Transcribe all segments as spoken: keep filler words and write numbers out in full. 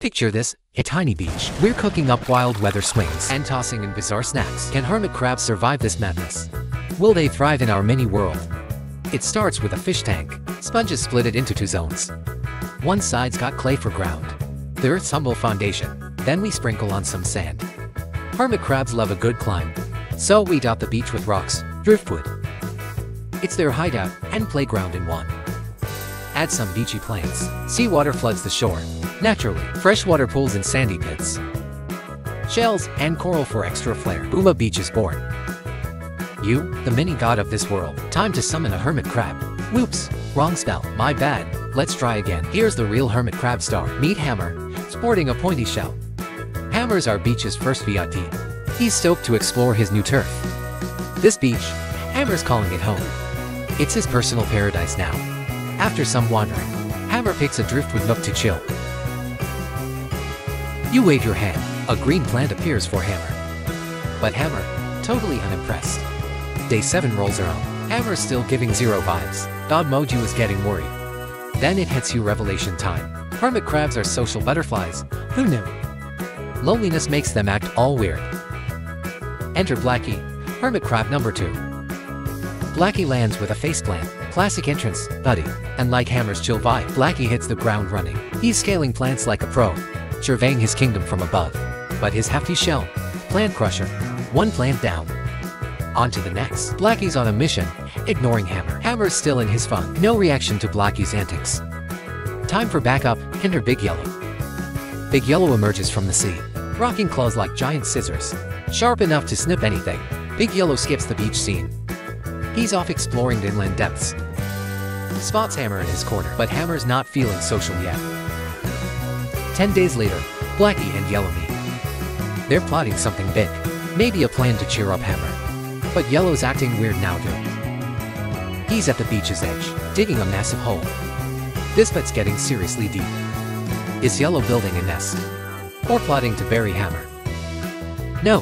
Picture this, a tiny beach. We're cooking up wild weather swings and tossing in bizarre snacks. Can hermit crabs survive this madness? Will they thrive in our mini world? It starts with a fish tank. Sponges split it into two zones. One side's got clay for ground, the earth's humble foundation. Then we sprinkle on some sand. Hermit crabs love a good climb, so we dot the beach with rocks, driftwood. It's their hideout and playground in one. Add some beachy plants. Seawater floods the shore. Naturally, freshwater pools and sandy pits. Shells and coral for extra flair. Uma Beach is born. You, the mini god of this world. Time to summon a hermit crab. Whoops, wrong spell. My bad. Let's try again. Here's the real hermit crab star. Meet Hammer, sporting a pointy shell. Hammer's our beach's first V I P. He's stoked to explore his new turf. This beach, Hammer's calling it home. It's his personal paradise now. After some wandering, Hammer picks a driftwood nook to chill. You wave your hand, a green plant appears for Hammer. But Hammer, totally unimpressed. Day seven rolls around. Hammer's still giving zero vibes. Dog Moji was getting worried. Then it hits you, revelation time. Hermit crabs are social butterflies, who knew? Loneliness makes them act all weird. Enter Blackie, hermit crab number two. Blackie lands with a faceplant. Classic entrance, buddy. And like Hammer's chill vibe, Blackie hits the ground running. He's scaling plants like a pro, surveying his kingdom from above. But his hefty shell, plant crusher, one plant down. On to the next. Blackie's on a mission, ignoring Hammer. Hammer's still in his fun. No reaction to Blackie's antics. Time for backup, enter Big Yellow. Big Yellow emerges from the sea, rocking claws like giant scissors, sharp enough to snip anything. Big Yellow skips the beach scene. He's off exploring the inland depths. Spots Hammer in his corner, but Hammer's not feeling social yet. Ten days later, Blackie and Yellow meet. They're plotting something big, maybe a plan to cheer up Hammer. But Yellow's acting weird now too. He's at the beach's edge, digging a massive hole. This bet's getting seriously deep. Is Yellow building a nest? Or plotting to bury Hammer? No,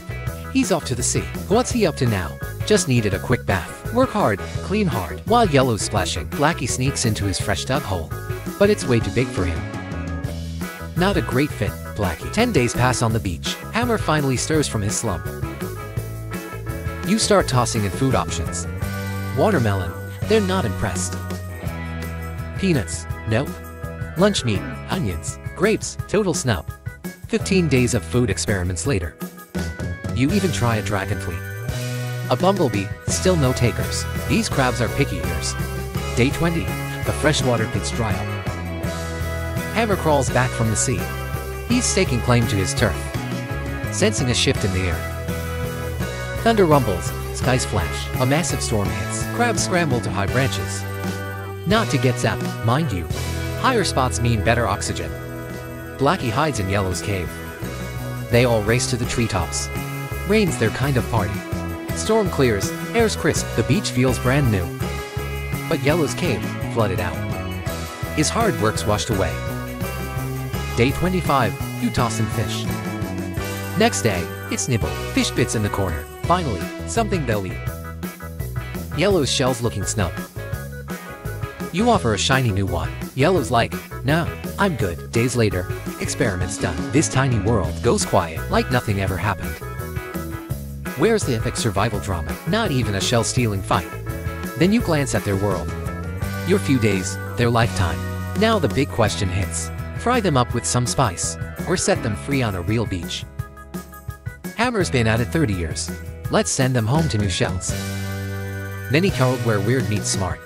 he's off to the sea. What's he up to now? Just needed a quick bath. Work hard, clean hard. While Yellow's splashing, Blackie sneaks into his fresh dug hole. But it's way too big for him. Not a great fit, Blackie. Ten days pass on the beach. Hammer finally stirs from his slump. You start tossing in food options. Watermelon, they're not impressed. Peanuts, nope. Lunch meat, onions, grapes, total snub. Fifteen days of food experiments later. You even try a dragonfly. A bumblebee, still no takers. These crabs are picky eaters. Day twenty, the freshwater pits dry up. Hammer crawls back from the sea. He's staking claim to his turf, sensing a shift in the air. Thunder rumbles, skies flash, a massive storm hits. Crabs scramble to high branches. Not to get zapped, mind you. Higher spots mean better oxygen. Blackie hides in Yellow's cave. They all race to the treetops. Rain's their kind of party. Storm clears, air's crisp, the beach feels brand new. But Yellow's cave, flooded out. His hard work's washed away. Day twenty-five, you toss in fish. Next day, it's nibble, fish bits in the corner. Finally, something they'll eat. Yellow's shell's looking snub. You offer a shiny new one. Yellow's like, no, I'm good. Days later, experiment's done. This tiny world goes quiet, like nothing ever happened. Where's the epic survival drama? Not even a shell-stealing fight. Then you glance at their world. Your few days, their lifetime. Now the big question hits. Fry them up with some spice, or set them free on a real beach. Hammer's been at it thirty years. Let's send them home to new shells. MiniEcoWorld, where weird meets smart.